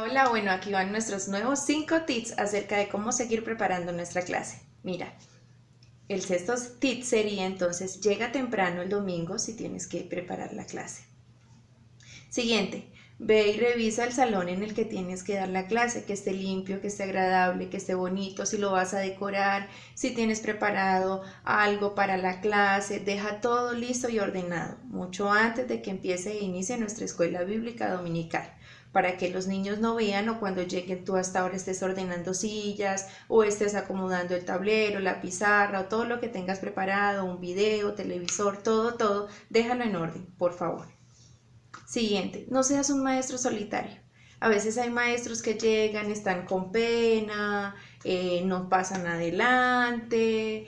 Hola, bueno, aquí van nuestros nuevos 5 tips acerca de cómo seguir preparando nuestra clase. Mira, el sexto tip sería entonces, llega temprano el domingo si tienes que preparar la clase. Siguiente, ve y revisa el salón en el que tienes que dar la clase, que esté limpio, que esté agradable, que esté bonito, si lo vas a decorar, si tienes preparado algo para la clase, deja todo listo y ordenado, mucho antes de que empiece e inicie nuestra escuela bíblica dominical, para que los niños no vean o cuando lleguen tú hasta ahora estés ordenando sillas o estés acomodando el tablero, la pizarra o todo lo que tengas preparado, un video, televisor, todo, déjalo en orden, por favor. Siguiente, no seas un maestro solitario. A veces hay maestros que llegan, están con pena, no pasan adelante,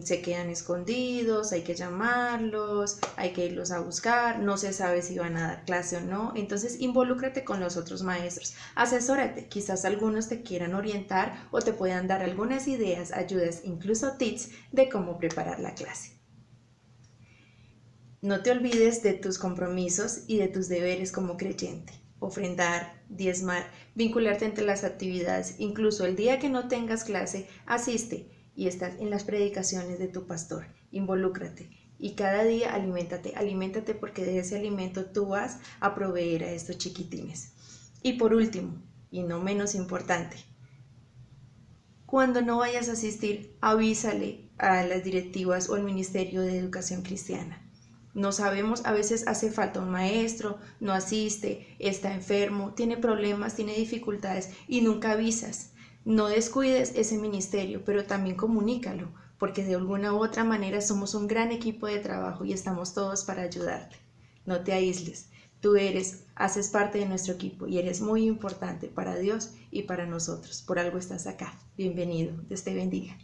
se quedan escondidos, hay que llamarlos, hay que irlos a buscar, no se sabe si van a dar clase o no. Entonces, involúcrate con los otros maestros, asesórate, quizás algunos te quieran orientar o te puedan dar algunas ideas, ayudas, incluso tips de cómo preparar la clase. No te olvides de tus compromisos y de tus deberes como creyente. Ofrendar, diezmar, vincularte entre las actividades, incluso el día que no tengas clase, asiste y estás en las predicaciones de tu pastor. Involúcrate y cada día aliméntate porque de ese alimento tú vas a proveer a estos chiquitines. Y por último, y no menos importante, cuando no vayas a asistir, avísale a las directivas o al Ministerio de Educación Cristiana. No sabemos, a veces hace falta un maestro, no asiste, está enfermo, tiene problemas, tiene dificultades y nunca avisas. No descuides ese ministerio, pero también comunícalo, porque de alguna u otra manera somos un gran equipo de trabajo y estamos todos para ayudarte. No te aísles, tú haces parte de nuestro equipo y eres muy importante para Dios y para nosotros. Por algo estás acá. Bienvenido, Dios te bendiga.